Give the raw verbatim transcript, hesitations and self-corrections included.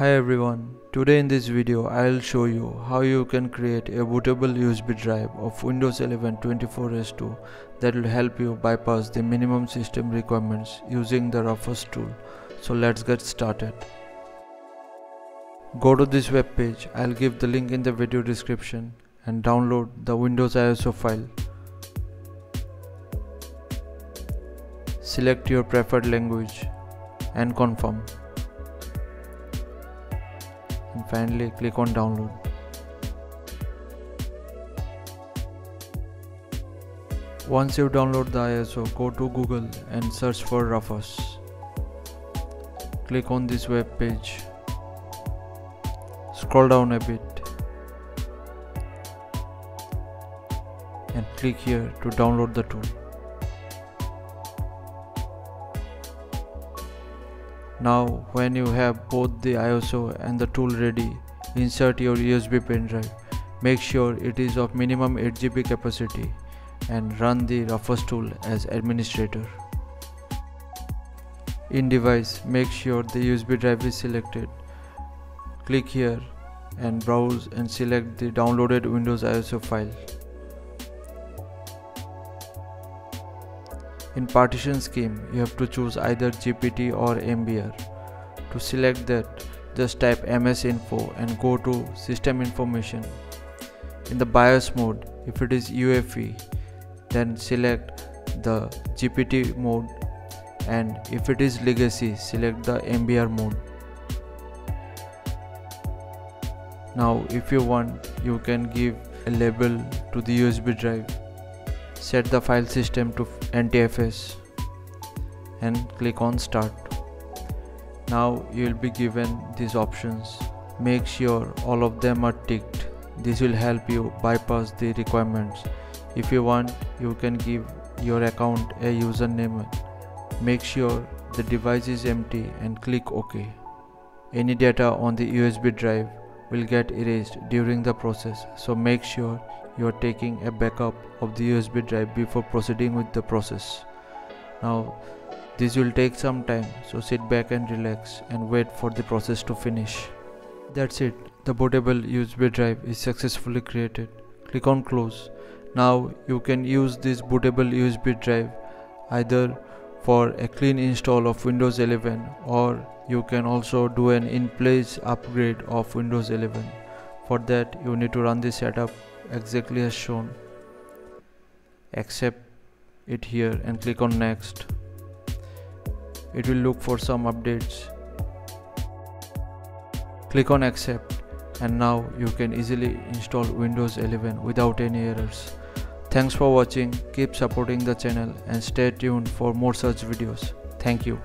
Hi everyone, today in this video I'll show you how you can create a bootable U S B drive of Windows eleven twenty-four H two that will help you bypass the minimum system requirements using the Rufus tool. So let's get started. Go to this web page, I'll give the link in the video description and download the Windows I S O file. Select your preferred language and confirm. And finally click on download. Once you download the I S O, go to Google and search for Rufus. Click on this web page. Scroll down a bit and click here to download the tool. Now, when you have both the I S O and the tool ready, insert your U S B pen drive. Make sure it is of minimum eight G B capacity and run the Rufus tool as administrator. In device, make sure the U S B drive is selected. Click here and browse and select the downloaded Windows I S O file. In partition scheme, you have to choose either G P T or M B R. To select that, just type M S Info and go to System Information. In the BIOS mode, if it is U E F I, then select the G P T mode, and if it is Legacy, select the M B R mode. Now, if you want, you can give a label to the U S B drive. Set the file system to N T F S and click on Start. Now you will be given these options. Make sure all of them are ticked. This will help you bypass the requirements. If you want, you can give your account a username. Make sure the device is empty and click OK. Any data on the U S B drive will get erased during the process, so make sure you are taking a backup of the U S B drive before proceeding with the process. Now, this will take some time, so sit back and relax and wait for the process to finish. That's it, the bootable U S B drive is successfully created. Click on Close. Now you can use this bootable U S B drive either for a clean install of Windows eleven, or you can also do an in-place upgrade of Windows eleven. For that, you need to run the setup exactly as shown. Accept it here and click on Next. It will look for some updates. Click on Accept, and now you can easily install Windows eleven without any errors. Thanks for watching. Keep supporting the channel and stay tuned for more such videos. Thank you.